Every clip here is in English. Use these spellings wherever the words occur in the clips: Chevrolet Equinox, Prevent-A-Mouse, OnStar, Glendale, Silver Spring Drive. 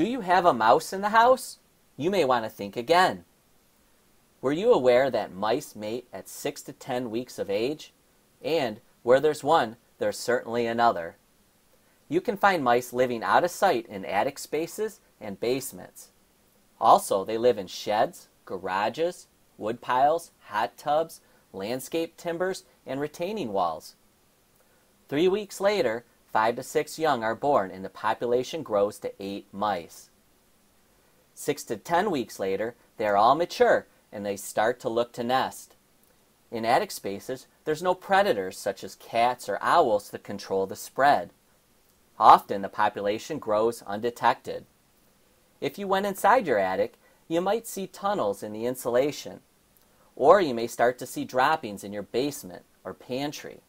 Do you have a mouse in the house? You may want to think again. Were you aware that mice mate at 6 to 10 weeks of age? And where there's one, there's certainly another. You can find mice living out of sight in attic spaces and basements. Also, they live in sheds, garages, wood piles, hot tubs, landscape timbers, and retaining walls. 3 weeks later, 5 to 6 young are born and the population grows to 8 mice. 6 to 10 weeks later, they are all mature and they start to look to nest. In attic spaces, there's no predators such as cats or owls to control the spread. Often, the population grows undetected. If you went inside your attic, you might see tunnels in the insulation, or you may start to see droppings in your basement or pantry.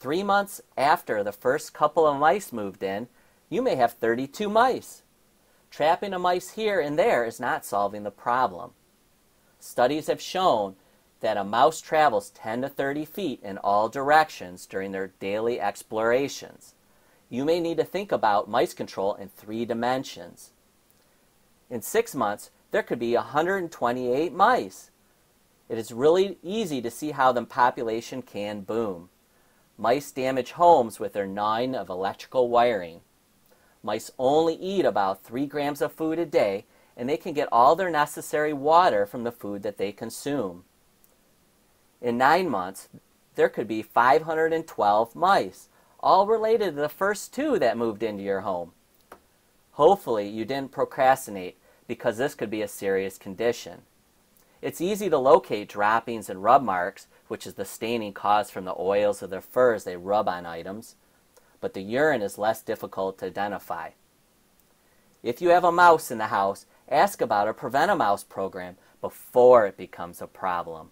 3 months after the first couple of mice moved in, you may have 32 mice. Trapping a mice here and there is not solving the problem. Studies have shown that a mouse travels 10 to 30 feet in all directions during their daily explorations. You may need to think about mice control in 3 dimensions. In 6 months, there could be 128 mice. It is really easy to see how the population can boom. Mice damage homes with their gnawing of electrical wiring. Mice only eat about 3 grams of food a day, and they can get all their necessary water from the food that they consume. In 9 months, there could be 512 mice, all related to the first 2 that moved into your home. Hopefully, you didn't procrastinate, because this could be a serious condition. It's easy to locate droppings and rub marks, which is the staining caused from the oils of the furs they rub on items, but the urine is less difficult to identify. If you have a mouse in the house, ask about a Prevent-A-Mouse program before it becomes a problem.